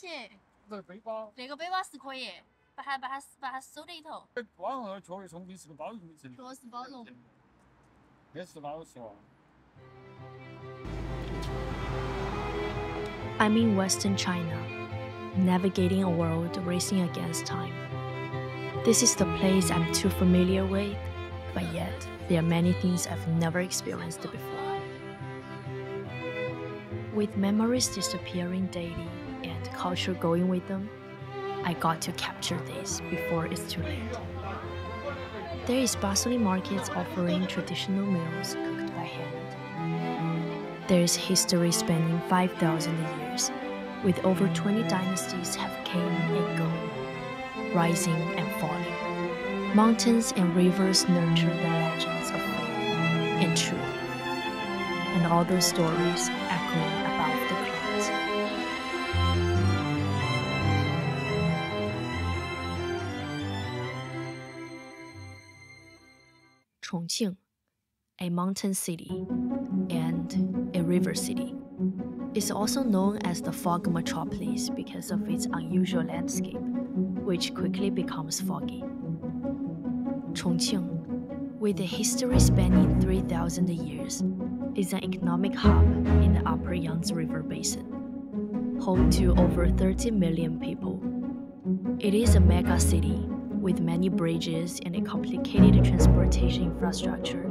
现那背包，那个背包是可以，把它收在里头。网上确实重庆是个包容城，确实包容，也是老实话。I'm in Western China, navigating a world racing against time. This is the place I'm too familiar with, but yet there are many things I've never experienced before. With memories disappearing daily and culture going with them, I got to capture this before it's too late. There is bustling markets offering traditional meals cooked by hand. There is history spanning 5,000 years, with over 20 dynasties have came and gone, rising and falling. Mountains and rivers nurture the legends of faith and truth, and all those stories echoing above the clouds. Chongqing, a mountain city and a river city, is also known as the fog metropolis because of its unusual landscape, which quickly becomes foggy. Chongqing, with a history spanning 3,000 years, is an economic hub in the upper Yangtze River basin, home to over 30 million people. It is a mega city with many bridges and a complicated transportation infrastructure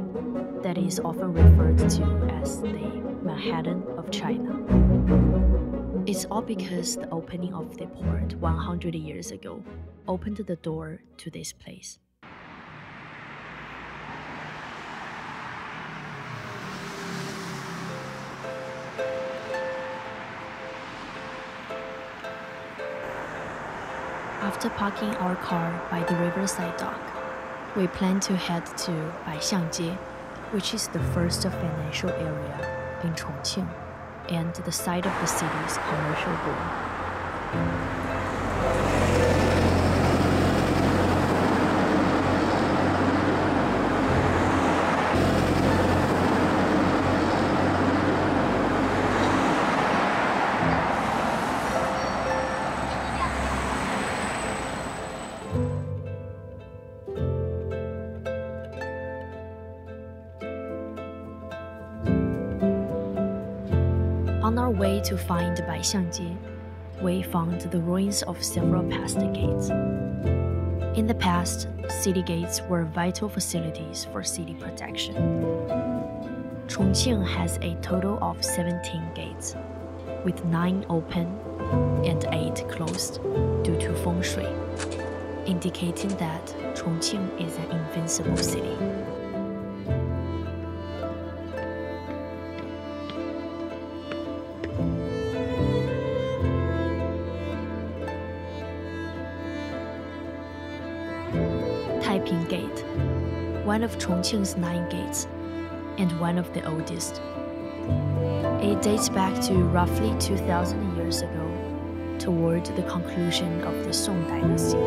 that is often referred to as the Manhattan of China. It's all because the opening of the port 100 years ago opened the door to this place. After parking our car by the riverside dock, we plan to head to Baixianjie, which is the first financial area in Chongqing, and the site of the city's commercial boom. On our way to find Baixianjie, we found the ruins of several past gates. In the past, city gates were vital facilities for city protection. Chongqing has a total of 17 gates, with 9 open and 8 closed due to feng shui, indicating that Chongqing is an invincible city. Taiping Gate, one of Chongqing's 9 gates, and one of the oldest. It dates back to roughly 2,000 years ago, toward the conclusion of the Song Dynasty.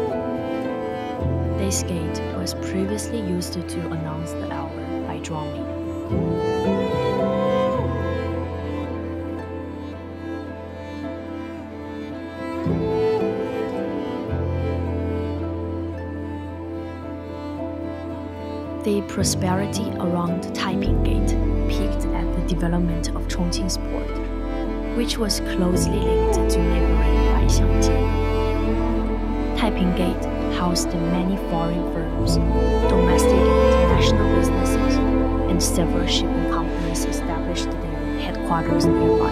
This gate was previously used to announce the hour by drumming. The prosperity around Taiping Gate peaked at the development of Chongqing's port, which was closely linked to neighboring Baixianjie. Taiping Gate housed many foreign firms, domestic and international businesses, and several shipping companies established their headquarters nearby,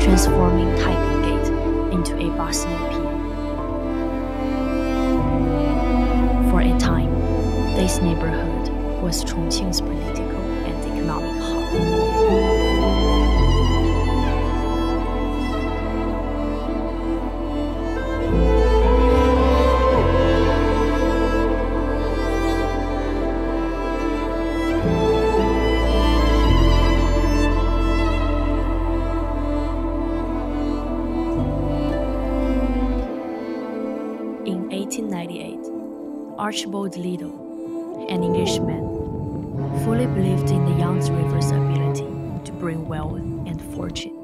transforming Taiping Gate into a bustling pier. For a time, this neighborhood was Chongqing's political and economic hub. In 1898, Archibald Little, an Englishman, fully believed in the Yangtze River's ability to bring wealth and fortune.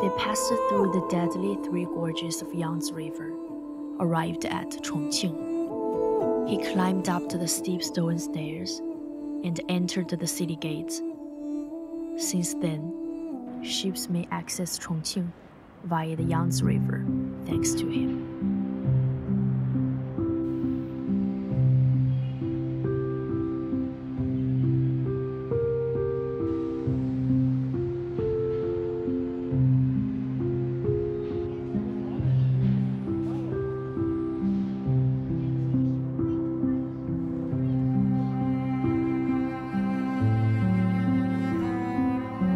They passed through the deadly three gorges of Yangtze River, arrived at Chongqing. He climbed up to the steep stone stairs and entered the city gates. Since then, ships may access Chongqing via the Yangtze River thanks to him.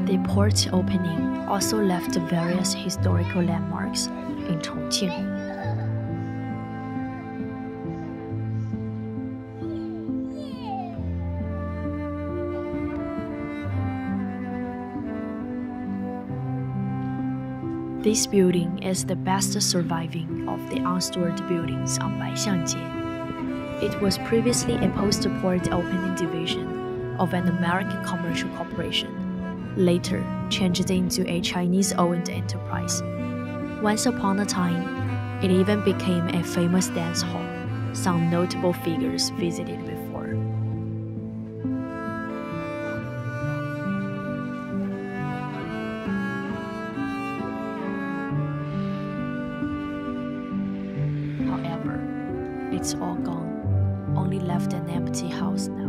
The port opening also left various historical landmarks in Chongqing. This building is the best surviving of the unstored buildings on Baixianjie. It was previously a post-port opening division of an American commercial corporation, later changed into a Chinese-owned enterprise. Once upon a time, it even became a famous dance hall. Some notable figures visited before. However, it's all gone, only left an empty house now.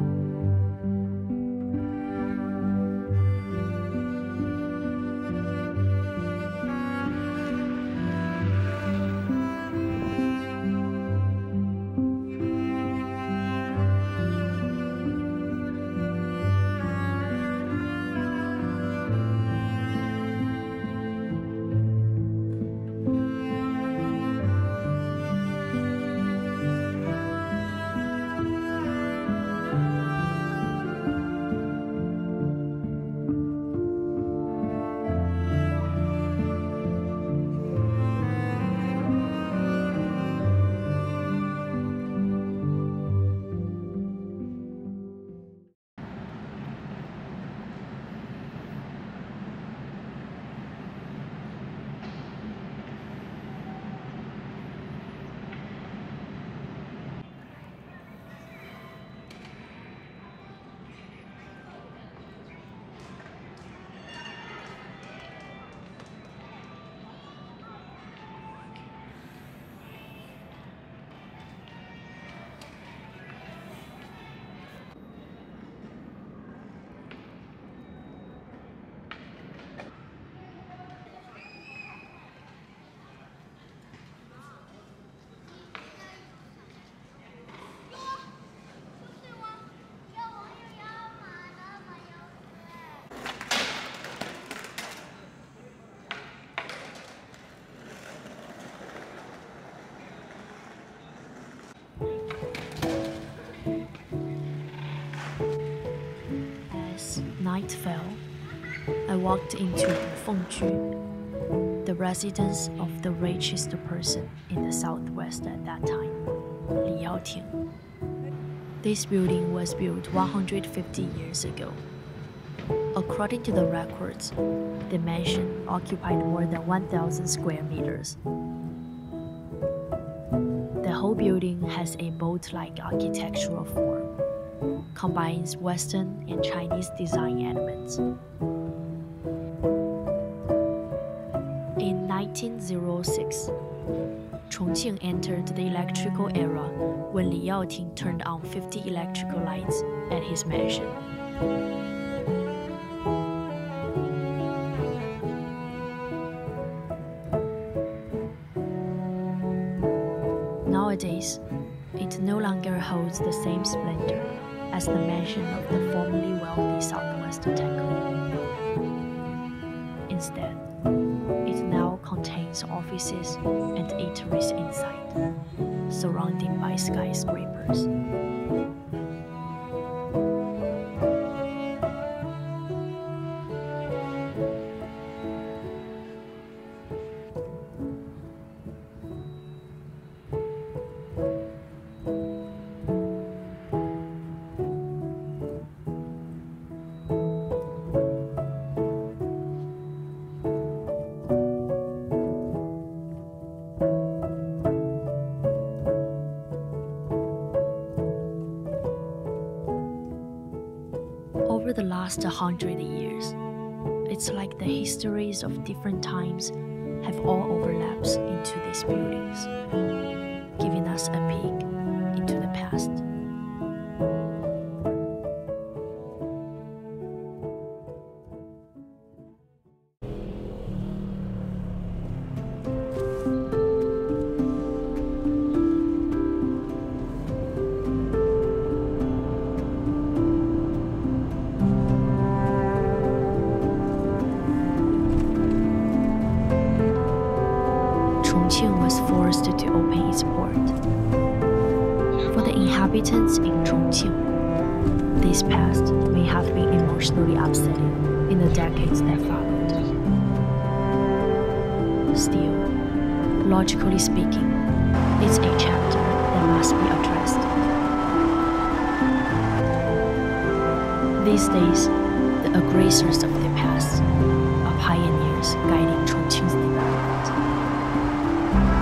Night fell. I walked into Fengjun, the residence of the richest person in the southwest at that time, Li Yaoting. This building was built 150 years ago. According to the records, the mansion occupied more than 1,000 square meters. The whole building has a moat-like architectural form, combines Western and Chinese design elements. In 1906, Chongqing entered the electrical era when Li Yaoting turned on 50 electrical lights at his mansion. Nowadays, it no longer holds the same splendor as the mansion of the formerly wealthy southwest tycoon. Instead, it now contains offices and eateries inside, surrounded by skyscrapers. past 100 years. It's like the histories of different times have all overlapped into these buildings, giving us a peek into the past. Chongqing was forced to open its port. For the inhabitants in Chongqing, this past may have been emotionally upsetting in the decades that followed. Still, logically speaking, it's a chapter that must be addressed. These days, the aggressors of the past are pioneers guiding Chongqing's development.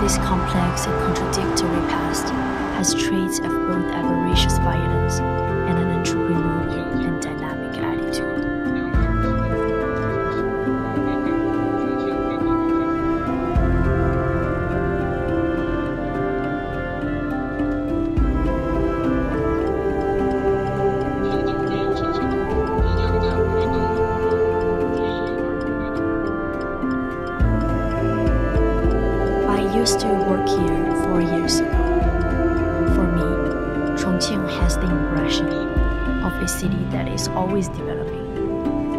This complex and contradictory past has traits of both avaricious violence and an entrepreneurial and dynamic attitude. I used to work here 4 years ago. For me, Chongqing has the impression of a city that is always developing.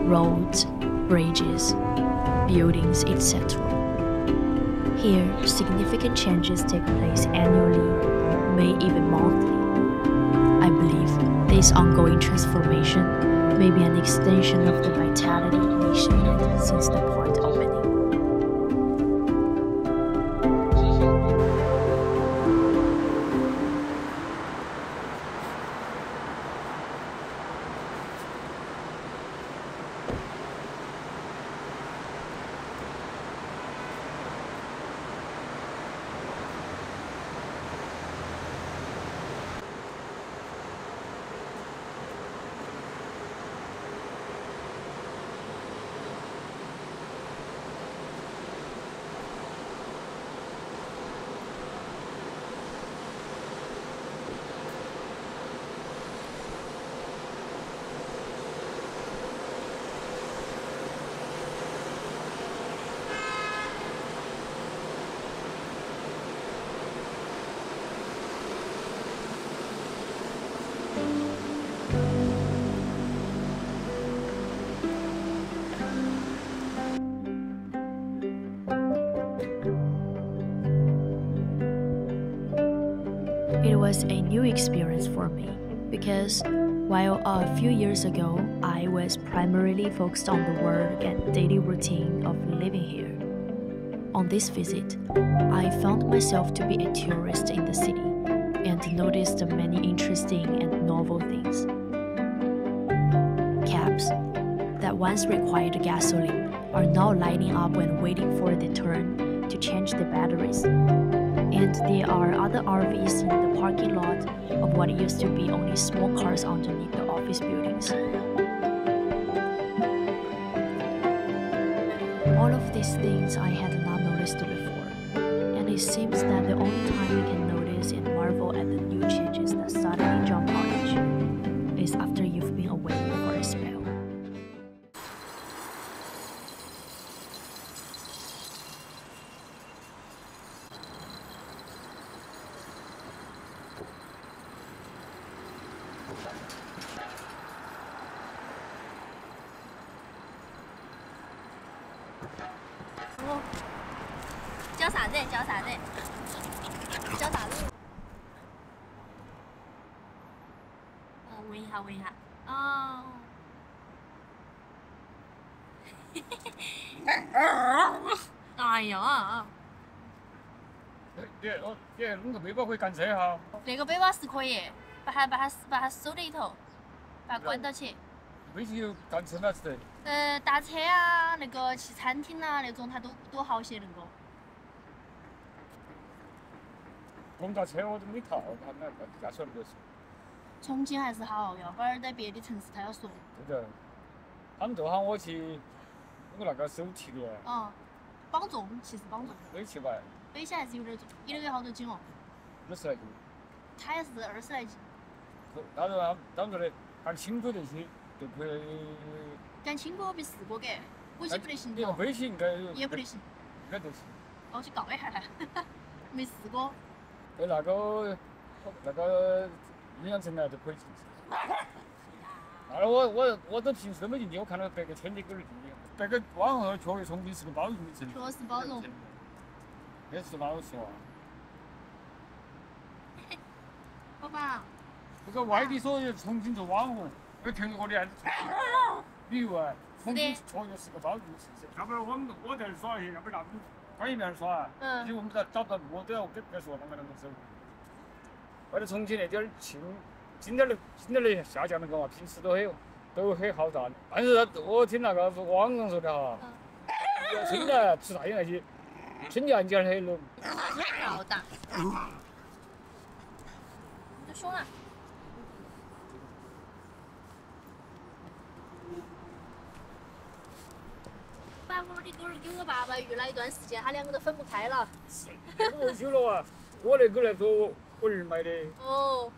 Roads, bridges, buildings, etc. Here, significant changes take place annually, maybe even monthly. I believe this ongoing transformation may be an extension of the vitality initiated since the port opening. It was a new experience for me, because while a few years ago I was primarily focused on the work and daily routine of living here, on this visit, I found myself to be a tourist in the city and noticed many interesting and novel things. Cabs that once required gasoline are now lining up and waiting for the turn to change the batteries. And there are other RVs in the parking lot of what used to be only small cars underneath the office buildings. All of these things I had not noticed before, and it seems that the only time you can notice and marvel at the new changes that suddenly jump out at you is after you've been away for a spell. 他们正好我去我那个手提的。嗯，磅重，其实磅重。278。背起来是有点重，你那个好多斤哦？20来斤。他也是20来斤。他说他们说的，还是轻轨那些就可以。但轻轨我没试过给，估计不得行。用微信应该。也不得行。应该都行。我去搞一下来，没试过。对那个云阳城啊，就可以进去。 啊！我都平时都没进去，我看到别个天天狗儿进去，别个网上确实重庆是个包容的城，确实包容，也是老实话。爸爸，这个外地说重庆做网红，我听过的，旅游啊，重庆确实是个包容的城市。要不然我在这耍去，要不然他们关于那儿耍，因为我们找不到路，都要跟别个说他们那么走。我在重庆那点儿亲。 今天的下降那个嘛，平时都很好打，但是我听那个网上说的哈，春节吃大烟那些，春节人家很冷。好大。你说嘛？把我的狗儿跟我爸爸遇了一段时间，他两个都分不开了。我久了啊，我那狗来说我儿买的。哦。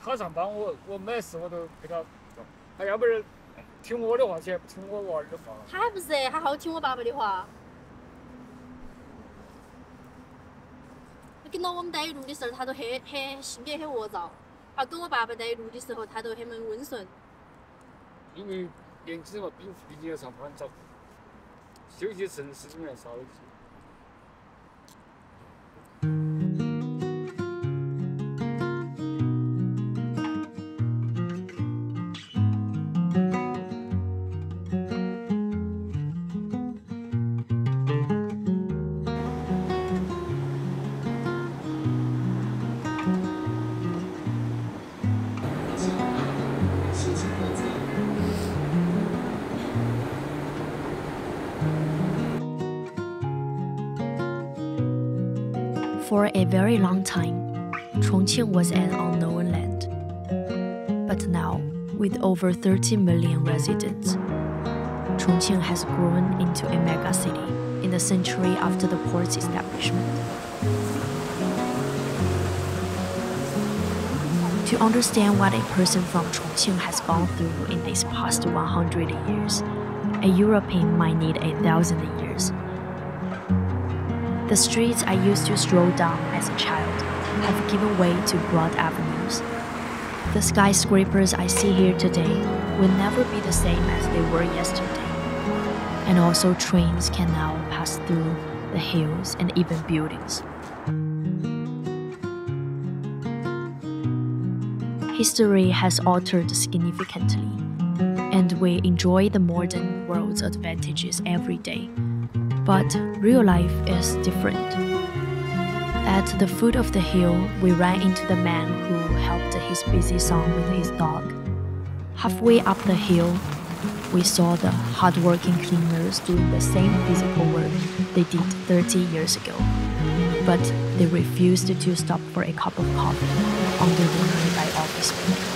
他上班，我没事我都给他，他要不是听我的话，去不听我娃儿的话。他还不是，他好听我爸爸的话。跟到我们在一路的时候，他都很性格很恶躁；而跟我爸爸在一路的时候，他都很温顺。因为年纪嘛，毕竟上班早，休息城市里面少一些。 For a very long time, Chongqing was an unknown land. But now, with over 30 million residents, Chongqing has grown into a mega city in the century after the port's establishment. To understand what a person from Chongqing has gone through in these past 100 years, a European might need 1,000 years. The streets I used to stroll down as a child have given way to broad avenues. The skyscrapers I see here today will never be the same as they were yesterday. And also trains can now pass through the hills and even buildings. History has altered significantly, and we enjoy the modern world's advantages every day. But real life is different. At the foot of the hill, we ran into the man who helped his busy son with his dog. Halfway up the hill, we saw the hardworking cleaners doing the same physical work they did 30 years ago. But they refused to stop for a cup of coffee under the nearby office.